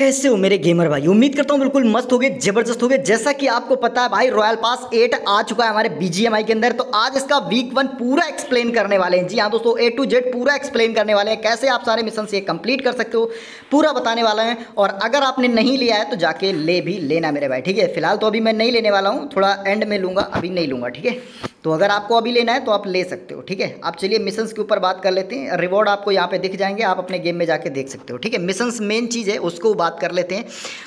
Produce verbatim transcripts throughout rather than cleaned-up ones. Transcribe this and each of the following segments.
कैसे हो मेरे गेमर भाई, उम्मीद करता हूँ बिल्कुल मस्त हो गए, जबरदस्त हो गए। जैसा कि आपको पता है भाई, रॉयल पास एट आ चुका है हमारे बीजीएमआई के अंदर। तो आज इसका वीक वन पूरा एक्सप्लेन करने वाले हैं। जी हाँ दोस्तों, ए टू जेड पूरा एक्सप्लेन करने वाले हैं, कैसे आप सारे मिशन से कंप्लीट कर सकते हो, पूरा बताने वाला है। और अगर आपने नहीं लिया है तो जाके ले भी लेना मेरे भाई, ठीक है। फिलहाल तो अभी मैं नहीं लेने वाला हूँ, थोड़ा एंड में लूँगा, अभी नहीं लूँगा, ठीक है। तो अगर आपको अभी लेना है तो आप ले सकते हो, ठीक है। आप चलिए मिशंस के ऊपर बात कर लेते हैं। रिवॉर्ड आपको यहाँ पे दिख जाएंगे, आप अपने गेम में जाके देख सकते हो, ठीक है। मिशंस मेन चीज़ है, उसको बात कर लेते हैं।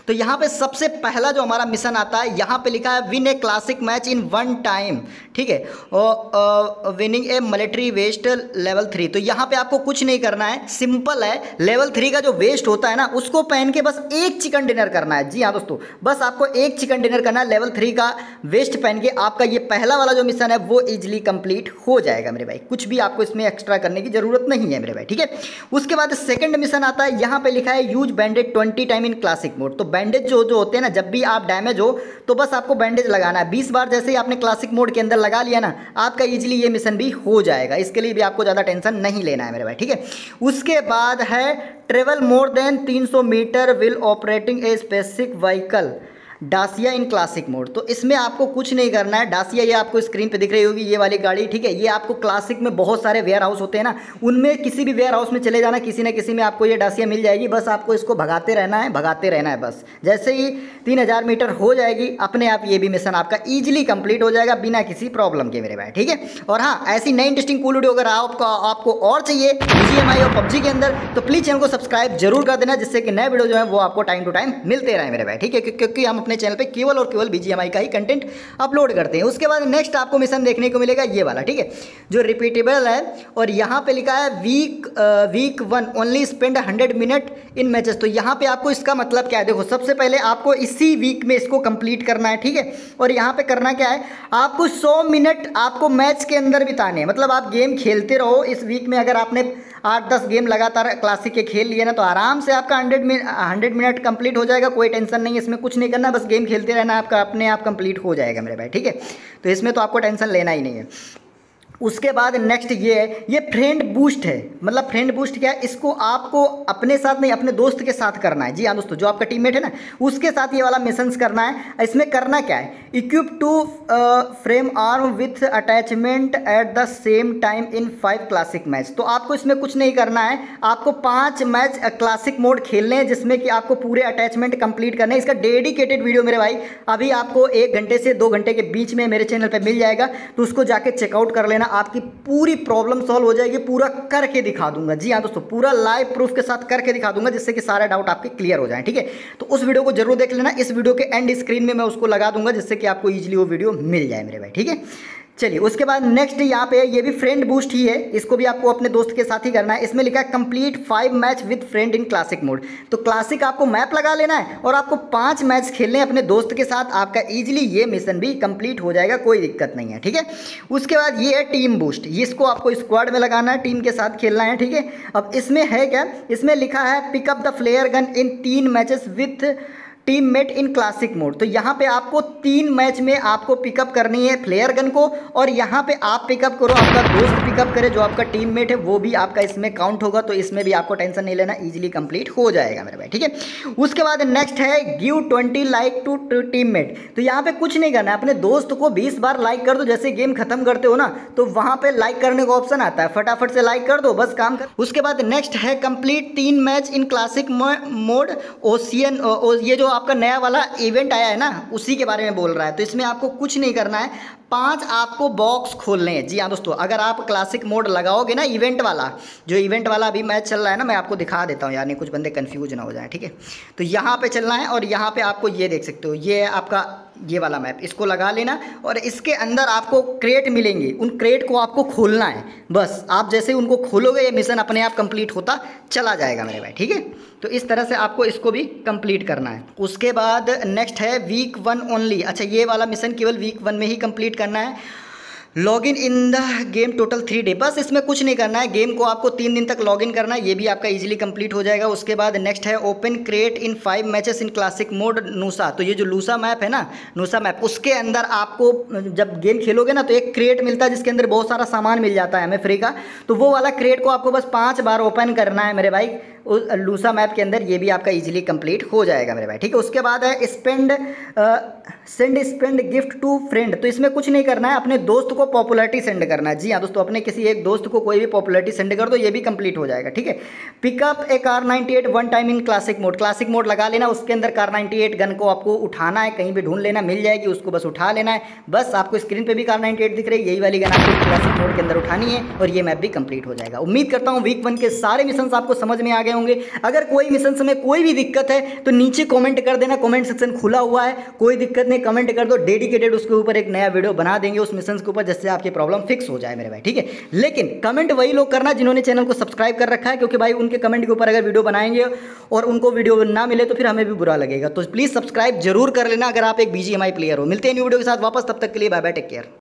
तो यहाँ पे सबसे पहला जो हमारा मिशन आता है, यहाँ पे लिखा है win a classic match in one time, ठीक है। और winning a military waste level three. तो यहाँ पर आपको कुछ नहीं करना है, सिंपल है। लेवल थ्री का जो वेस्ट होता है ना, उसको पहन के बस एक चिकन डिनर करना है। जी हाँ दोस्तों, बस आपको एक चिकन डिनर करना है लेवल थ्री का वेस्ट पहन के। आपका ये पहला वाला जो मिशन है वो इजीली कंप्लीट हो जाएगा मेरे भाई, कुछ भी आपको इसमें एक्स्ट्रा करने की जरूरत नहीं है मेरे भाई, ठीक है। उसके बाद सेकंड मिशन आता है, यहाँ पे लिखा है use bandage twenty time in classic mode. तो बैंडेज जो जो होते हैं ना, जब भी आप डैमेज हो तो बस आपको बैंडेज लगाना है बीस बार। जैसे ही आपने क्लासिक मोड के अंदर लगा लिया ना, आपका ईजिली ये मिशन भी हो जाएगा। इसके लिए भी आपको ज़्यादा टेंशन नहीं लेना है मेरे भाई, ठीक है। उसके बाद है ट्रेवल मोर देन तीन सौ meter will operating a specific vehicle Dacia in classic mode. तो इसमें आपको कुछ नहीं करना है। डासिया ये आपको स्क्रीन पे दिख रही होगी, ये वाली गाड़ी, ठीक है। ये आपको क्लासिक में बहुत सारे वेयर हाउस होते हैं ना, उनमें किसी भी वेयर हाउस में चले जाना, किसी न किसी में आपको ये डासिया मिल जाएगी। बस आपको इसको भगाते रहना है, भगाते रहना है बस। जैसे ही तीन हज़ार मीटर हो जाएगी, अपने आप ये भी मिशन आपका ईजिली कंप्लीट हो जाएगा बिना किसी प्रॉब्लम के मेरे भाई, ठीक है। और हाँ, ऐसी नई इंटरेस्टिंग कूल वीडियो अगर आपको आपको और चाहिए बीजीएमआई और पबजी के अंदर, तो प्लीज़ चैनल को सब्सक्राइब जरूर कर देना, जिससे कि नए वीडियो जो है वो आपको टाइम टू टाइम मिलते रहे मेरे भाई, ठीक है। क्योंकि हम चैनल पे केवल और केवल बीजीएमआई का ही कंटेंट अपलोड करते हैं। उसके बाद नेक्स्ट आपको मिशन देखने को मिलेगा ये वाला, ठीक है, जो रिपीटेबल है। और यहां पे लिखा है week week one only spend hundred minute in matches. तो यहां पे आपको इसका मतलब क्या है, देखो सबसे पहले आपको इसी वीक में इसको कंप्लीट करना है, ठीक है। और यहां पे करना क्या है, आपको सौ मिनट आपको मैच के अंदर बिताने हैं। मतलब आप गेम खेलते रहो इस वीक में। अगर आपने आठ दस गेम लगातार क्लासिक के खेल लिए ना, तो आराम से आपका hundred minute hundred minute complete हो जाएगा। कोई टेंशन नहीं है, इसमें कुछ नहीं करना, बस गेम खेलते रहना, आपका अपने आप कंप्लीट हो जाएगा मेरे भाई, ठीक है। तो इसमें तो आपको टेंशन लेना ही नहीं है। उसके बाद नेक्स्ट ये है, ये फ्रेंड बूस्ट है। मतलब फ्रेंड बूस्ट क्या है, इसको आपको अपने साथ नहीं, अपने दोस्त के साथ करना है। जी हाँ दोस्तों, जो आपका टीममेट है ना, उसके साथ ये वाला मिशंस करना है। इसमें करना क्या है, equip two firearm with attachment at the same time in five classic match. तो आपको इसमें कुछ नहीं करना है, आपको पाँच मैच क्लासिक मोड खेलने हैं, जिसमें कि आपको पूरे अटैचमेंट कंप्लीट करने हैं। इसका डेडिकेटेड वीडियो मेरे भाई अभी आपको एक घंटे से दो घंटे के बीच में मेरे चैनल पर मिल जाएगा, तो उसको जाके चेकआउट कर लेना। आपकी पूरी प्रॉब्लम सॉल्व हो जाएगी, पूरा करके दिखा दूंगा। जी हाँ दोस्तों, पूरा लाइव प्रूफ के साथ करके दिखा दूंगा, जिससे कि सारे डाउट आपके क्लियर हो जाए, ठीक है। तो उस वीडियो को जरूर देख लेना, इस वीडियो के एंड स्क्रीन में मैं उसको लगा दूंगा, जिससे कि आपको ईजिली वो वीडियो मिल जाए मेरे भाई, ठीक है। चलिए, उसके बाद नेक्स्ट यहाँ पे ये भी फ्रेंड बूस्ट ही है, इसको भी आपको अपने दोस्त के साथ ही करना है। इसमें लिखा है complete five match with friend in classic mode. तो क्लासिक आपको मैप लगा लेना है और आपको पांच मैच खेलने हैं अपने दोस्त के साथ। आपका इजीली ये मिशन भी कंप्लीट हो जाएगा, कोई दिक्कत नहीं है, ठीक है। उसके बाद ये है टीम बूस्ट, इसको आपको स्क्वाड में लगाना है, टीम के साथ खेलना है, ठीक है। अब इसमें है क्या, इसमें लिखा है pick up the flare gun in तीन matches with teammate in classic mode. तो यहाँ पे आपको तीन मैच में आपको पिकअप करनी है फ्लेयर गन को, और यहाँ पे आप पिकअप करो, आपका दोस्त पिकअप करे, जो आपका टीम मेट है वो भी आपका इसमें काउंट होगा। तो इसमें भी आपको टेंशन नहीं लेना, इजीली कंप्लीट हो जाएगा मेरे भाई, ठीक है। उसके बाद नेक्स्ट है give twenty like to teammate. तो यहाँ पे कुछ नहीं करना है, अपने दोस्त को बीस बार लाइक कर दो। जैसे गेम खत्म करते हो ना, तो वहाँ पे लाइक करने का ऑप्शन आता है, फटाफट से लाइक कर दो, बस काम कर। उसके बाद नेक्स्ट है कंप्लीट तीन match in classic mode ocean. ये जो आपका नया वाला इवेंट आया है ना, उसी के बारे में बोल रहा है। तो इसमें आपको कुछ नहीं करना है, पांच आपको बॉक्स खोलने हैं। जी हाँ दोस्तों, अगर आप क्लासिक मोड लगाओगे ना, इवेंट वाला जो इवेंट वाला अभी मैच चल रहा है ना, मैं आपको दिखा देता हूँ यानी कुछ बंदे कंफ्यूज ना हो जाए, ठीक है। तो यहाँ पे चलना है, और यहाँ पे आपको ये देख सकते हो, ये आपका ये वाला मैप, इसको लगा लेना। और इसके अंदर आपको क्रेट मिलेंगे, उन क्रेट को आपको खोलना है बस। आप जैसे ही उनको खोलोगे, ये मिशन अपने आप कंप्लीट होता चला जाएगा मेरे भाई, ठीक है। तो इस तरह से आपको इसको भी कंप्लीट करना है। उसके बाद नेक्स्ट है वीक वन ओनली। अच्छा, ये वाला मिशन केवल वीक वन में ही कंप्लीट करना है। Log in in the game total three day. बस इसमें कुछ नहीं करना है, गेम को आपको तीन दिन तक लॉग इन करना है, ये भी आपका इजीली कंप्लीट हो जाएगा। उसके बाद नेक्स्ट है open create in five matches in classic mode Nusa. तो ये जो नूसा मैप है ना, नूसा मैप, उसके अंदर आपको जब गेम खेलोगे ना, तो एक क्रिएट मिलता है जिसके अंदर बहुत सारा सामान मिल जाता है हमें फ्री का। तो वो वाला क्रिएट को आपको बस पाँच बार ओपन करना है मेरे भाई, उस लूसा मैप के अंदर ये भी आपका इजीली कंप्लीट हो जाएगा मेरे भाई। ठीक है, उसके बाद है spend send spend gift to friend. तो इसमें कुछ नहीं करना है, अपने दोस्त को पॉपुलरिटी सेंड करना है। जी हाँ दोस्तों, अपने किसी एक दोस्त को कोई भी पॉपुलरिटी सेंड कर दो, ये भी कंप्लीट हो जाएगा। ठीक है, pick up a car ninety eight one time in classic mode. Classic mode लगा लेना, उसके अंदर कार नाइन्टी एट गन को आपको उठाना है, कहीं भी ढूंढ लेना, मिल जाएगी, उसको बस उठा लेना है। बस आपको स्क्रीन पे भी कार नाइन्टी एट दिख रही है, यही वाली गन आपको क्लासिक मोड के अंदर उठानी है और ये मैप भी कंप्लीट हो जाएगा। उम्मीद करता हूँ वीक वन के सारे मिशंस आपको समझ में आ गए होंगे। अगर कोई मिशंस में कोई भी दिक्कत है तो नीचे कमेंट कर देना, कमेंट सेक्शन खुला हुआ है, कोई दिक्कत नहीं कमेंट कर दो, डेडिकेटेड उसके ऊपर एक नया वीडियो बना देंगे उस मिशंस के ऊपर, जिससे आपकी प्रॉब्लम फिक्स हो जाए मेरे भाई। ठीक है, लेकिन कमेंट वही लोग करना जिन्होंने चैनल को सब्सक्राइब कर रखा है, क्योंकि भाई उनके कमेंट के ऊपर अगर वीडियो बनाएंगे और उनको वीडियो ना मिले तो फिर हमें भी बुरा लगेगा। तो प्लीज़ सब्सक्राइब जरूर कर लेना अगर आप एक बीजीएमआई प्लेयर हो। मिलते हैं न्यू वीडियो के साथ वापस, तब तक के लिए बाय बाय, टेक केयर।